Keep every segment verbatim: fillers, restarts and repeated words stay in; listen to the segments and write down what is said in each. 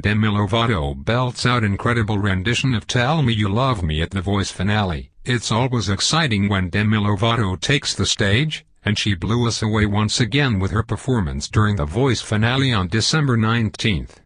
Demi Lovato belts out incredible rendition of Tell Me You Love Me at The Voice finale. It's always exciting when Demi Lovato takes the stage, and she blew us away once again with her performance during The Voice finale on December nineteenth.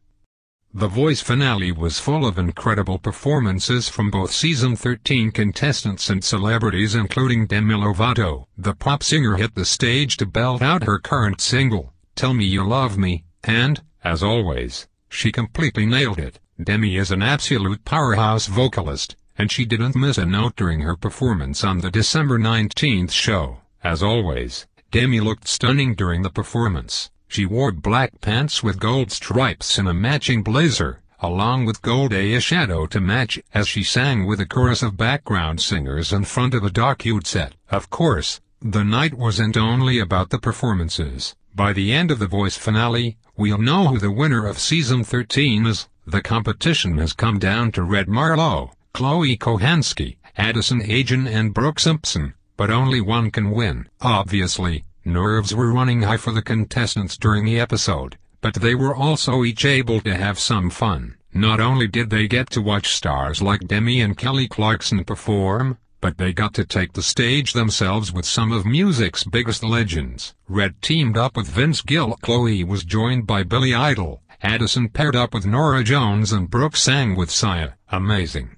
The Voice finale was full of incredible performances from both season thirteen contestants and celebrities, including Demi Lovato. The pop singer hit the stage to belt out her current single, Tell Me You Love Me, and, as always, she completely nailed it. Demi is an absolute powerhouse vocalist, and she didn't miss a note during her performance on the December nineteenth show. As always, Demi looked stunning during the performance. She wore black pants with gold stripes and a matching blazer, along with gold eyeshadow to match, as she sang with a chorus of background singers in front of a dark-hued set. Of course, the night wasn't only about the performances. By the end of The Voice finale, we'll know who the winner of season thirteen is. The competition has come down to Red Marlowe, Chloe Kohansky, Addison Agen and Brooke Simpson, but only one can win. Obviously, nerves were running high for the contestants during the episode, but they were also each able to have some fun. Not only did they get to watch stars like Demi and Kelly Clarkson perform, but they got to take the stage themselves with some of music's biggest legends. Red teamed up with Vince Gill. Chloe was joined by Billy Idol. Addison paired up with Nora Jones and Brooke sang with Sia. Amazing.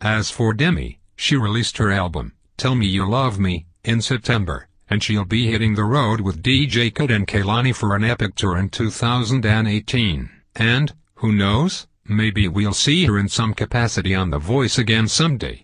As for Demi, she released her album, Tell Me You Love Me, in September, and she'll be hitting the road with D J Khaled and Kehlani for an epic tour in two thousand eighteen. And, who knows, maybe we'll see her in some capacity on The Voice again someday.